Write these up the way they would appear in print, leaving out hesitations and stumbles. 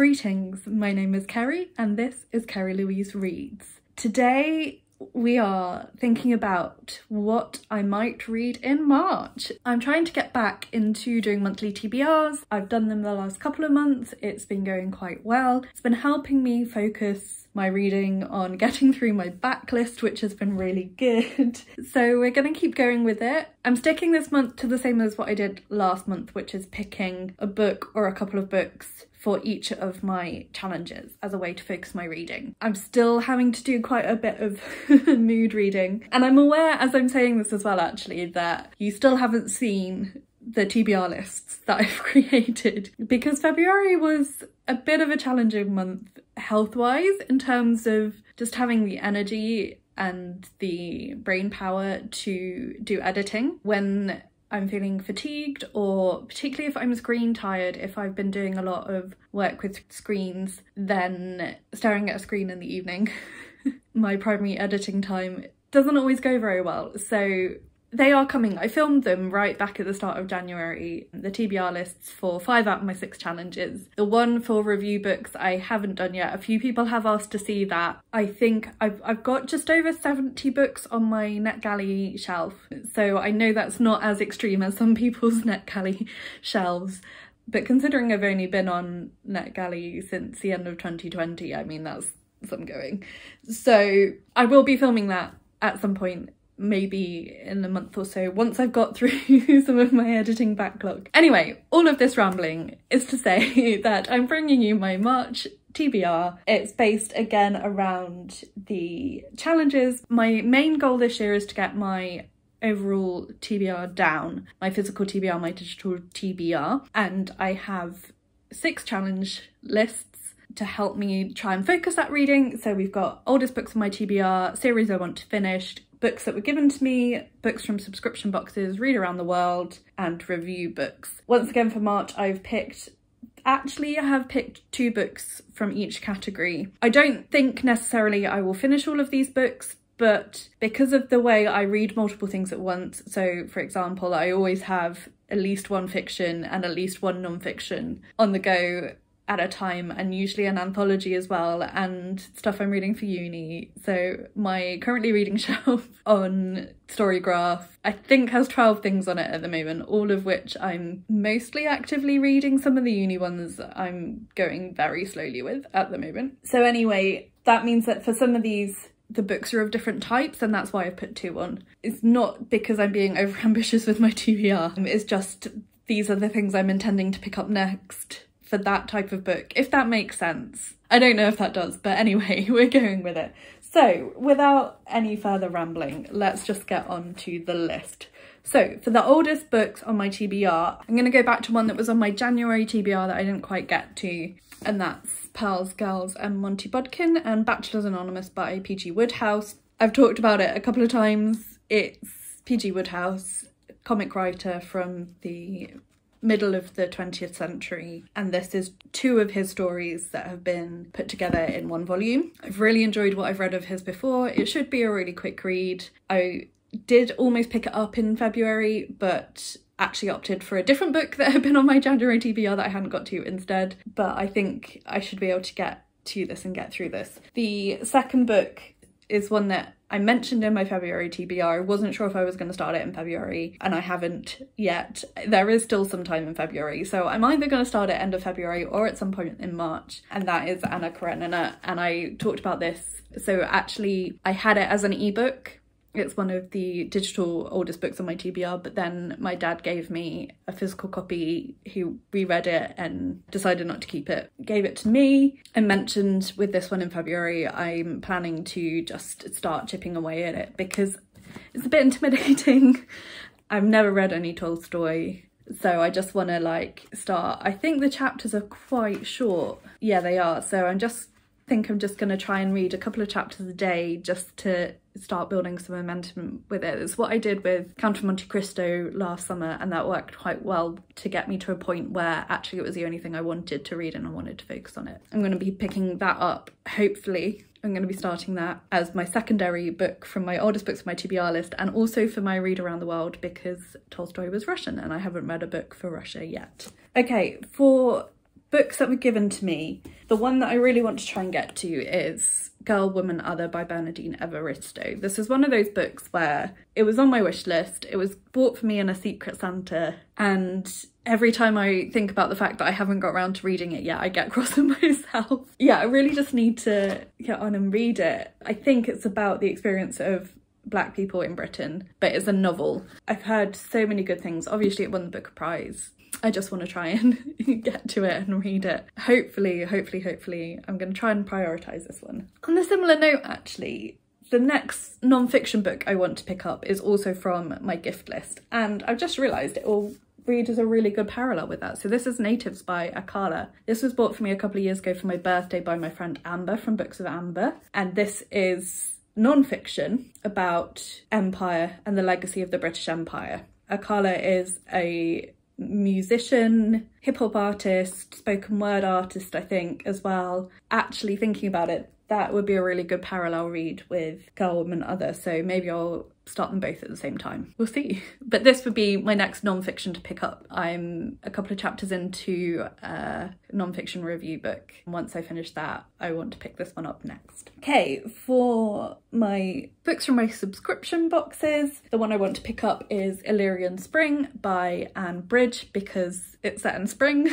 Greetings, my name is Ceri and this is Ceri Louise Reads. Today we are thinking about what I might read in March. I'm trying to get back into doing monthly TBRs. I've done them the last couple of months. It's been going quite well. It's been helping me focus my reading on getting through my backlist, which has been really good. So we're going to keep going with it. I'm sticking this month to the same as what I did last month, which is picking a book or a couple of books for each of my challenges as a way to focus my reading. I'm still having to do quite a bit of mood reading. And I'm aware, as I'm saying this as well actually, that you still haven't seen the TBR lists that I've created, because February was a bit of a challenging month health-wise in terms of just having the energy and the brain power to do editing when I'm feeling fatigued, or particularly if I'm screen tired. If I've been doing a lot of work with screens, then staring at a screen in the evening, my primary editing time, doesn't always go very well. So they are coming. I filmed them right back at the start of January, the TBR lists for 5 out of my 6 challenges. The one for review books I haven't done yet. A few people have asked to see that. I think I've got just over 70 books on my NetGalley shelf. So I know that's not as extreme as some people's NetGalley shelves. But considering I've only been on NetGalley since the end of 2020, I mean, that's some going. So I will be filming that at some point, maybe in a month or so, once I've got through some of my editing backlog. Anyway, all of this rambling is to say that I'm bringing you my March TBR. It's based again around the challenges. My main goal this year is to get my overall TBR down, my physical TBR, my digital TBR, and I have 6 challenge lists to help me try and focus that reading. So we've got oldest books on my TBR, series I want to finish, books that were given to me, books from subscription boxes, read around the world, and review books. Once again for March, I have picked 2 books from each category. I don't think necessarily I will finish all of these books, but because of the way I read multiple things at once, so for example, I always have at least one fiction and at least one non-fiction on the go at a time, and usually an anthology as well, and stuff I'm reading for uni. So my currently reading shelf on Storygraph I think has 12 things on it at the moment, all of which I'm mostly actively reading. Some of the uni ones I'm going very slowly with at the moment. So anyway, that means that for some of these the books are of different types, and that's why I've put 2 on. It's not because I'm being over ambitious with my TBR, it's just these are the things I'm intending to pick up next for that type of book, if that makes sense. I don't know if that does, but anyway, we're going with it. So without any further rambling, let's just get on to the list. So for the oldest books on my TBR, I'm gonna go back to one that was on my January TBR that I didn't quite get to, and that's Pearls, Girls, and Monty Bodkin and Bachelors Anonymous by P. G. Wodehouse. I've talked about it a couple of times. It's P. G. Wodehouse, comic writer from the middle of the 20th century, and this is 2 of his stories that have been put together in one volume. I've really enjoyed what I've read of his before. It should be a really quick read. I did almost pick it up in February, but actually opted for a different book that had been on my January TBR that I hadn't got to instead, but I think I should be able to get to this and get through this. The second book is one that I mentioned in my February TBR. I wasn't sure if I was going to start it in February, and I haven't yet. There is still some time in February, so I'm either going to start at end of February or at some point in March, and that is Anna Karenina. And I talked about this, so actually I had it as an ebook. It's one of the digital oldest books on my TBR, but then my dad gave me a physical copy. He reread it and decided not to keep it, gave it to me. I mentioned with this one in February, I'm planning to just start chipping away at it because it's a bit intimidating. I've never read any Tolstoy, so I just want to like start. I think the chapters are quite short. Yeah, they are. So I'm just going to try and read a couple of chapters a day just to start building some momentum with it. It's what I did with Count of Monte Cristo last summer, and that worked quite well to get me to a point where actually it was the only thing I wanted to read and I wanted to focus on it. I'm going to be picking that up, hopefully. I'm going to be starting that as my secondary book from my oldest books on my TBR list, and also for my read around the world, because Tolstoy was Russian and I haven't read a book for Russia yet. Okay, for books that were given to me, the one that I really want to try and get to is Girl, Woman, Other by Bernadine Evaristo. This is one of those books where it was on my wish list, it was bought for me in a Secret Santa, and every time I think about the fact that I haven't got around to reading it yet, I get cross with myself. Yeah, I really just need to get on and read it. I think it's about the experience of Black people in Britain, but it's a novel. I've heard so many good things. Obviously it won the Booker Prize. I just want to try and get to it and read it. Hopefully, I'm going to try and prioritise this one. On a similar note, actually, the next non-fiction book I want to pick up is also from my gift list, and I've just realised it will read as a really good parallel with that. So this is Natives by Akala. This was bought for me a couple of years ago for my birthday by my friend Amber from Books of Amber, and this is non-fiction about empire and the legacy of the British Empire. Akala is a musician, hip hop artist, spoken word artist, I think, as well. Actually, thinking about it, that would be a really good parallel read with Girl, Woman, Other, so maybe I'll start them both at the same time. We'll see. But this would be my next non-fiction to pick up. I'm a couple of chapters into a non-fiction review book. Once I finish that, I want to pick this one up next. Okay, for my books from my subscription boxes, the one I want to pick up is Illyrian Spring by Anne Bridge, because it's set in spring.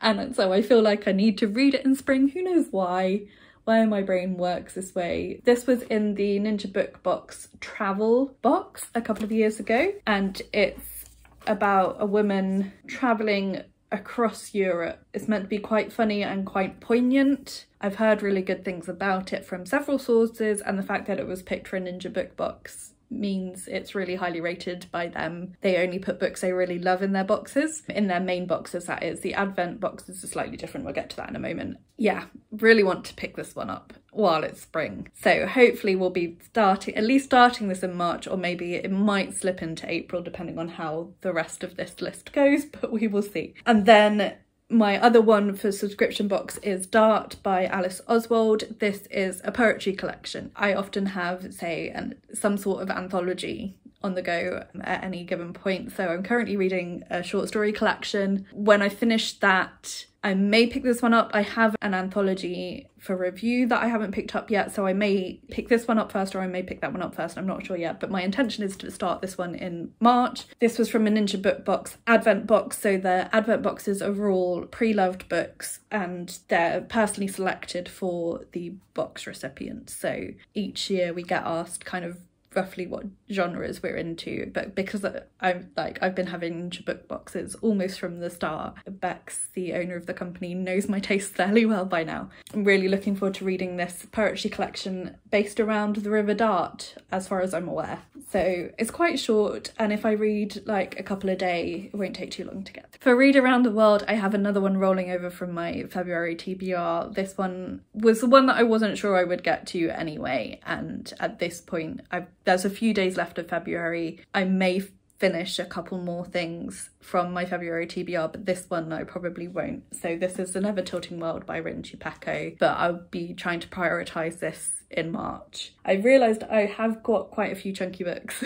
And so I feel like I need to read it in spring. Who knows why my brain works this way. This was in the Ninja Book Box travel box a couple of years ago, and it's about a woman traveling across Europe. It's meant to be quite funny and quite poignant. I've heard really good things about it from several sources, and the fact that it was picked for a Ninja Book Box means it's really highly rated by them. They only put books they really love in their boxes, in their main boxes that is. The advent boxes are slightly different, we'll get to that in a moment. Yeah, really want to pick this one up while it's spring. So hopefully we'll be at least starting this in March, or maybe it might slip into April depending on how the rest of this list goes, but we will see. And then my other one for subscription box is Dart by Alice Oswald. This is a poetry collection. I often have, say, some sort of anthology on the go at any given point, so I'm currently reading a short story collection. When I finish that, I may pick this one up. I have an anthology for review that I haven't picked up yet, so I may pick this one up first, or I may pick that one up first, I'm not sure yet, but my intention is to start this one in March. This was from a Ninja Book Box advent box, so the advent boxes are all pre-loved books, and they're personally selected for the box recipients, so each year we get asked kind of roughly what genres we're into. But because I've been having book boxes almost from the start, Bex, the owner of the company, knows my taste fairly well by now. I'm really looking forward to reading this poetry collection based around the River Dart, as far as I'm aware. So it's quite short, and if I read like a couple a day, it won't take too long to get through. For Read Around the World, I have another one rolling over from my February TBR. This one was the one that I wasn't sure I would get to anyway, and at this point there's a few days left of February. I may finish a couple more things from my February TBR, but this one I probably won't. So this is The Never Tilting World by Rin Chupeco, but I'll be trying to prioritise this in March. I realised I have got quite a few chunky books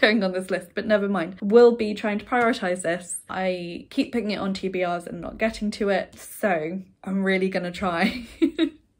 going on this list, but never mind. We'll be trying to prioritise this. I keep putting it on TBRs and not getting to it, so I'm really gonna try.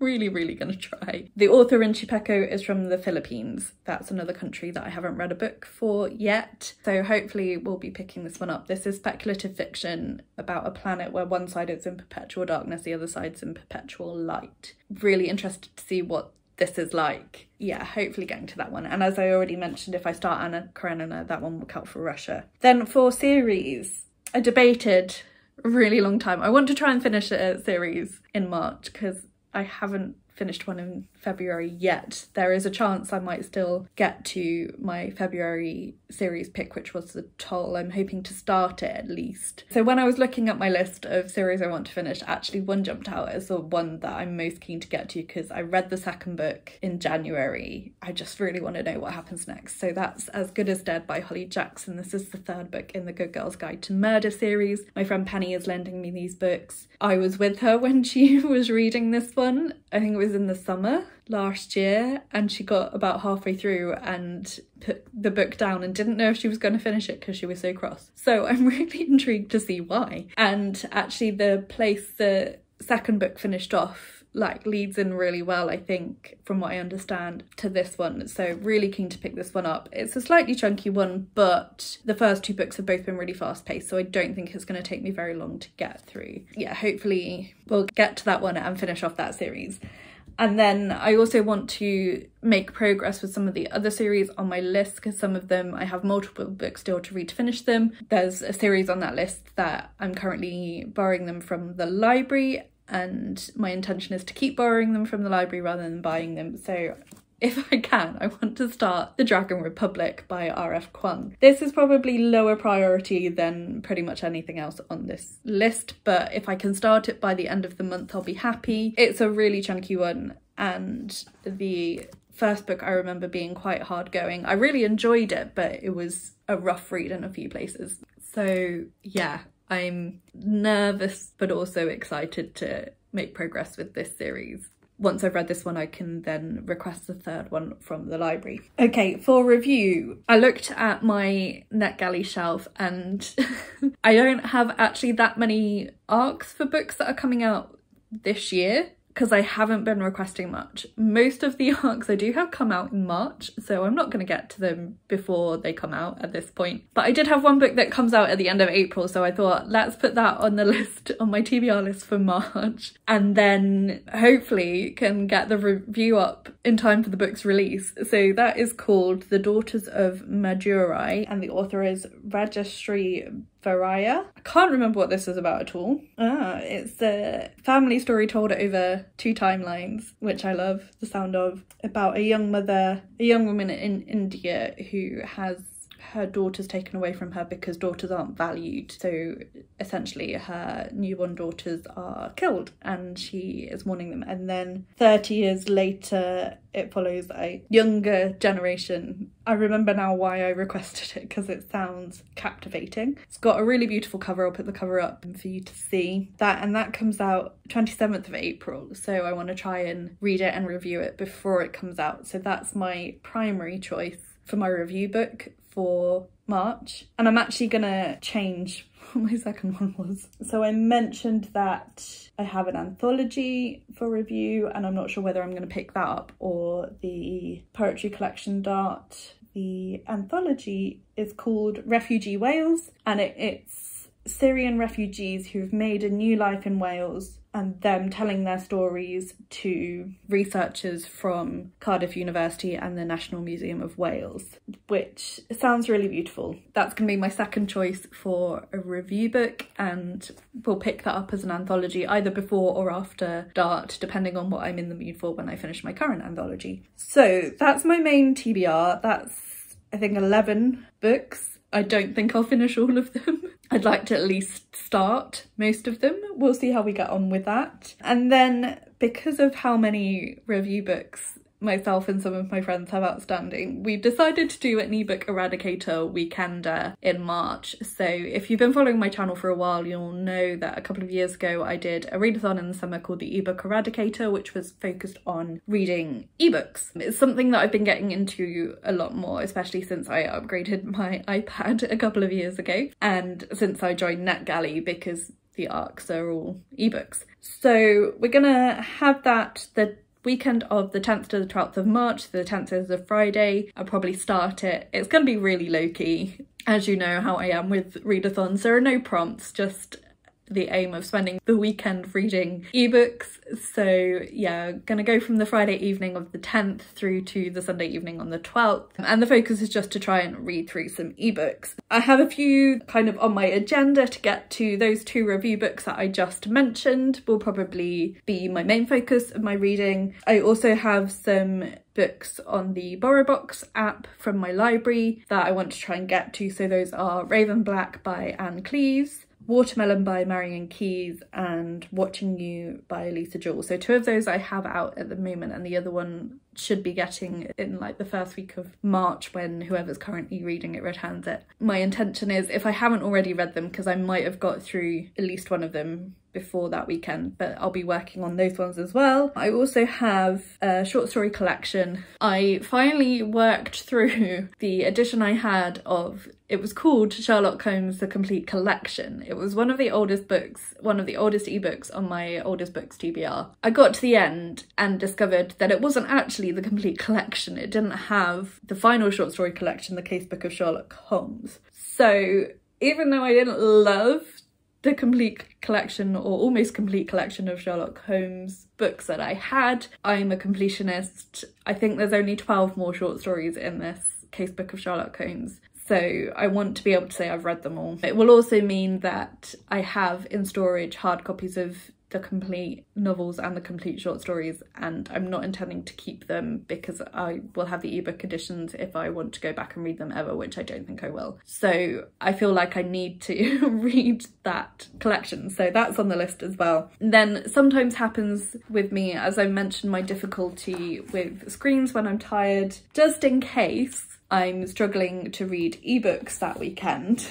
Really gonna try. The author Rin Chupeco is from the Philippines. That's another country that I haven't read a book for yet, so hopefully we'll be picking this one up. This is speculative fiction about a planet where one side is in perpetual darkness, the other side's in perpetual light. Really interested to see what this is like. Yeah, hopefully getting to that one. And as I already mentioned, if I start Anna Karenina, that one will count for Russia. Then for series, I debated a really long time. I want to try and finish a series in March because I haven't finished one in February yet. There is a chance I might still get to my February series pick, which was The Toll. I'm hoping to start it at least. So when I was looking at my list of series I want to finish, actually one jumped out as the one that I'm most keen to get to because I read the second book in January. I just really want to know what happens next. So that's As Good As Dead by Holly Jackson. This is the third book in the Good Girl's Guide to Murder series. My friend Penny is lending me these books. I was with her when she was reading this one. I think it was in the summer. last year, and she got about halfway through and put the book down and didn't know if she was going to finish it because she was so cross. So I'm really intrigued to see why. And actually the place the second book finished off like leads in really well, I think, from what I understand, to this one. So really keen to pick this one up. It's a slightly chunky one, but the first two books have both been really fast paced, so I don't think it's going to take me very long to get through. Yeah, hopefully we'll get to that one and finish off that series. And then I also want to make progress with some of the other series on my list, because some of them I have multiple books still to read to finish them. There's a series on that list that I'm currently borrowing them from the library, and my intention is to keep borrowing them from the library rather than buying them. So if I can, I want to start The Dragon Republic by RF Kuang. This is probably lower priority than pretty much anything else on this list, but if I can start it by the end of the month, I'll be happy. It's a really chunky one, and the first book I remember being quite hard going. I really enjoyed it, but it was a rough read in a few places. So yeah, I'm nervous but also excited to make progress with this series. Once I've read this one, I can then request the third one from the library. Okay, for review, I looked at my NetGalley shelf and I don't have actually that many arcs for books that are coming out this year, because I haven't been requesting much. Most of the arcs I do have come out in March, so I'm not going to get to them before they come out at this point. But I did have one book that comes out at the end of April, so I thought let's put that on the list, on my TBR list for March, and then hopefully can get the review up in time for the book's release. So that is called The Daughters of Madurai, and the author is Rajasree Faraya. I can't remember what this is about at all. It's a family story told over two timelines, which I love the sound of, about a young woman in India who has her daughters taken away from her because daughters aren't valued. So essentially her newborn daughters are killed and she is mourning them. And then 30 years later, it follows a younger generation. I remember now why I requested it, because it sounds captivating. It's got a really beautiful cover. I'll put the cover up for you to see that, and that comes out 27th of April. So I want to try and read it and review it before it comes out. So that's my primary choice for my review book for March. And I'm actually gonna change what my second one was. So I mentioned that I have an anthology for review, and I'm not sure whether I'm gonna pick that up or the poetry collection Dart. The anthology is called Refugee Wales, and it's Syrian refugees who've made a new life in Wales and them telling their stories to researchers from Cardiff University and the National Museum of Wales, which sounds really beautiful. That's going to be my second choice for a review book, and we'll pick that up as an anthology either before or after Dart, depending on what I'm in the mood for when I finish my current anthology. So that's my main TBR. That's, I think, 11 books. I don't think I'll finish all of them. I'd like to at least start most of them. We'll see how we get on with that. And then, because of how many review books myself and some of my friends have outstanding, we've decided to do an ebook eradicator weekender in March. So if you've been following my channel for a while, you'll know that a couple of years ago I did a readathon in the summer called the ebook eradicator, which was focused on reading ebooks. It's something that I've been getting into a lot more, especially since I upgraded my iPad a couple of years ago and since I joined NetGalley, because the arcs are all ebooks. So we're gonna have that the weekend of the 10th to the 12th of March. The 10th is a Friday. I'll probably start it. It's going to be really low-key. As you know how I am with readathons, there are no prompts, just the aim of spending the weekend reading ebooks. So yeah, gonna go from the Friday evening of the 10th through to the Sunday evening on the 12th, and the focus is just to try and read through some ebooks. I have a few kind of on my agenda to get to. Those two review books that I just mentioned will probably be my main focus of my reading. I also have some books on the Borrow Box app from my library that I want to try and get to. So those are Raven Black by Anne Cleves, Watermelon by Marion Keyes, and Watching You by Lisa Jewell. So two of those I have out at the moment, and the other one should be getting in like the first week of March when whoever's currently reading it returns it. My intention is, if I haven't already read them, because I might have got through at least one of them before that weekend, but I'll be working on those ones as well. I also have a short story collection. I finally worked through the edition I had of, it was called Sherlock Holmes, The Complete Collection. It was one of the oldest books, one of the oldest ebooks on my oldest books TBR. I got to the end and discovered that it wasn't actually the complete collection. It didn't have the final short story collection, The Casebook of Sherlock Holmes. So even though I didn't love the complete collection or almost complete collection of Sherlock Holmes books that I had, I'm a completionist. I think there's only 12 more short stories in this Casebook of Sherlock Holmes. So I want to be able to say I've read them all. It will also mean that I have in storage hard copies of the complete novels and the complete short stories, and I'm not intending to keep them because I will have the ebook editions if I want to go back and read them ever, which I don't think I will. So I feel like I need to read that collection, so that's on the list as well. And then sometimes happens with me, as I mentioned, my difficulty with screens when I'm tired, just in case I'm struggling to read ebooks that weekend,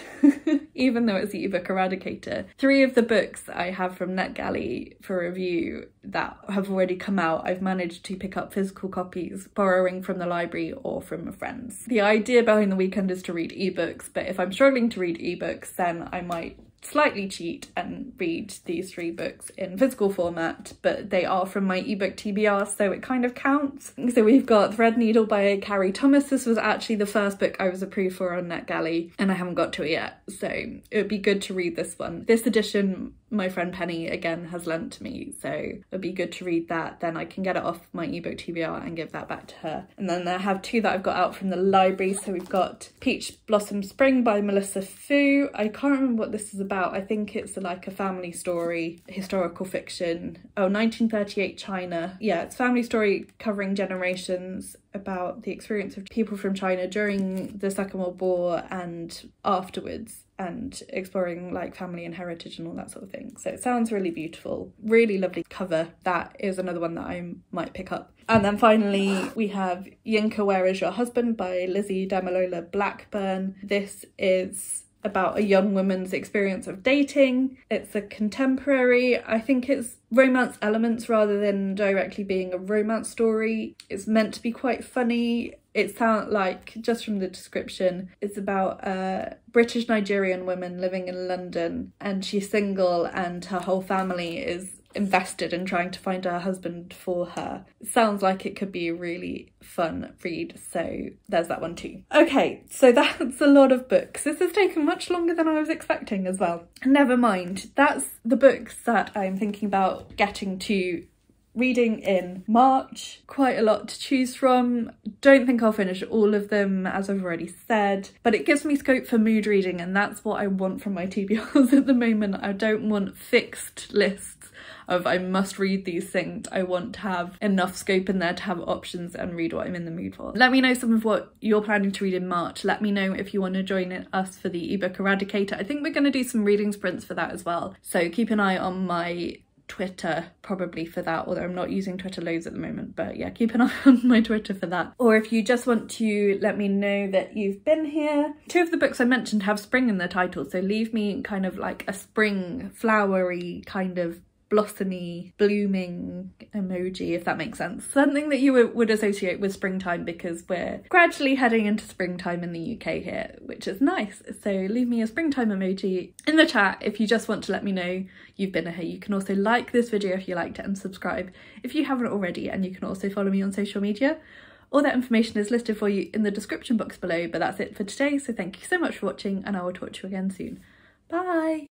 even though it's the ebook eradicator. Three of the books that I have from NetGalley for review that have already come out, I've managed to pick up physical copies, borrowing from the library or from friends. The idea behind the weekend is to read ebooks, but if I'm struggling to read ebooks, then I might slightly cheat and read these three books in physical format, but they are from my ebook TBR, so it kind of counts. So we've got Thread Needle by Carrie Thomas. This was actually the first book I was approved for on NetGalley, and I haven't got to it yet, so it would be good to read this one. This edition my friend Penny again has lent to me, so it would be good to read that. Then I can get it off my ebook TBR and give that back to her. And then I have two that I've got out from the library. So we've got Peach Blossom Spring by Melissa Fu. I can't remember what this is about. I think it's like a family story, historical fiction. Oh, 1938 China. Yeah, it's family story covering generations about the experience of people from China during the Second World War and afterwards, and exploring like family and heritage and all that sort of thing. So it sounds really beautiful, really lovely cover. That is another one that I might pick up. And then finally we have Yinka, Where Is Your Husband by Lizzie Damilola Blackburn. This is about a young woman's experience of dating. It's a contemporary, I think it's romance elements rather than directly being a romance story. It's meant to be quite funny. It sounds like, just from the description, it's about a British Nigerian woman living in London, and she's single and her whole family is invested in trying to find her husband for her. It sounds like it could be a really fun read, so there's that one too. Okay, so that's a lot of books. This has taken much longer than I was expecting as well. Never mind, that's the books that I'm thinking about getting to reading in March. Quite a lot to choose from. Don't think I'll finish all of them, as I've already said, but it gives me scope for mood reading, and that's what I want from my TBRs at the moment. I don't want fixed lists of I must read these things. I want to have enough scope in there to have options and read what I'm in the mood for. Let me know some of what you're planning to read in March. Let me know if you want to join us for the ebook eradicator. I think we're going to do some reading sprints for that as well, so keep an eye on my Twitter probably for that, although I'm not using Twitter loads at the moment, but yeah, keep an eye on my Twitter for that. Or if you just want to let me know that you've been here. Two of the books I mentioned have spring in their title, so leave me kind of like a spring flowery kind of blossomy blooming emoji, if that makes sense. Something that you would associate with springtime, because we're gradually heading into springtime in the UK here, which is nice. So leave me a springtime emoji in the chat if you just want to let me know you've been here. You can also like this video if you liked it, and subscribe if you haven't already, and you can also follow me on social media. All that information is listed for you in the description box below, but that's it for today. So thank you so much for watching, and I will talk to you again soon. Bye!